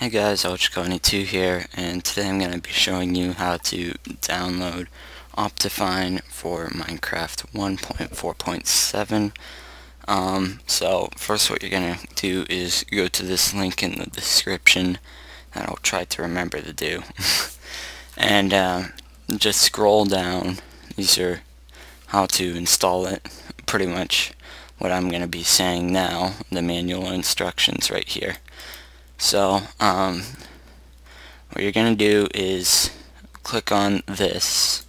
Hey guys, lciccone2 here, and today I'm going to be showing you how to download Optifine for Minecraft 1.4.7. So first what you're going to do is go to this link in the description that I'll try to remember to do. And just scroll down. These are how to install it, pretty much what I'm going to be saying now, the manual instructions right here. So, what you're going to do is click on this,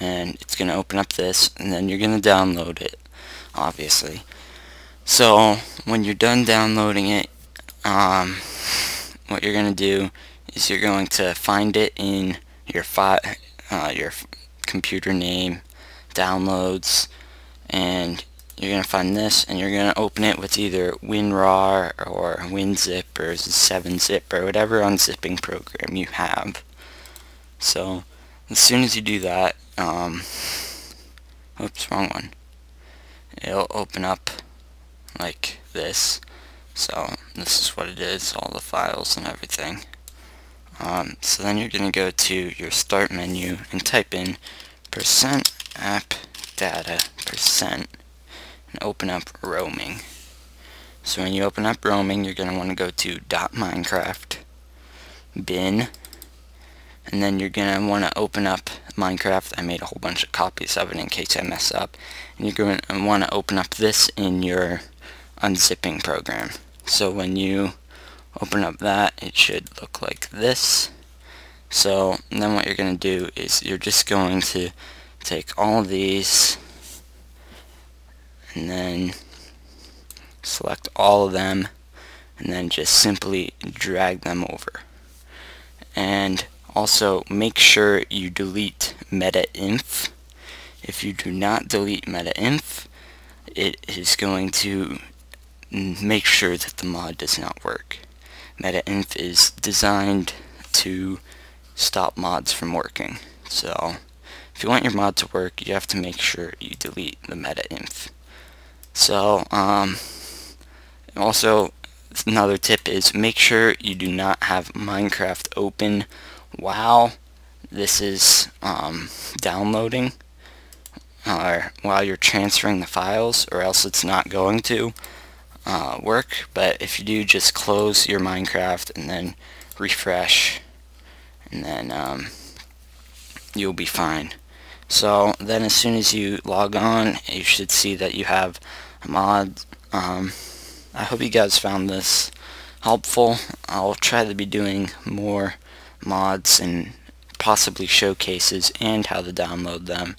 and it's going to open up this, and then you're going to download it, obviously. So, when you're done downloading it, what you're going to do is you're going to find it in your computer name, downloads, and you're going to find this, and you're going to open it with either WinRAR or WinZip or 7-Zip or whatever unzipping program you have. So as soon as you do that, oops, wrong one, it'll open up like this. So this is what it is, all the files and everything. So then you're going to go to your start menu and type in %appdata%. And open up roaming. So when you open up roaming, you're going to want to go to .minecraft, bin, and then you're going to want to open up Minecraft. I made a whole bunch of copies of it in case I mess up. And you're going to want to open up this in your unzipping program. So when you open up that, it should look like this. So then what you're going to do is you're just going to take all of these and then select all of them and then just simply drag them over. And also make sure you delete MetaInf. If you do not delete MetaInf, it is going to make sure that the mod does not work. MetaInf is designed to stop mods from working. So if you want your mod to work, you have to make sure you delete the MetaInf. So, also another tip is make sure you do not have Minecraft open while this is downloading, or while you're transferring the files, or else it's not going to work. But if you do, just close your Minecraft and then refresh, and then you'll be fine. So then as soon as you log on, you should see that you have a mod. I hope you guys found this helpful. I'll try to be doing more mods and possibly showcases and how to download them.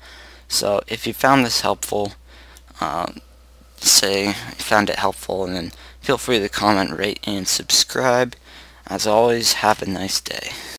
So if you found this helpful, say you found it helpful, and then feel free to comment, rate, and subscribe. As always, have a nice day.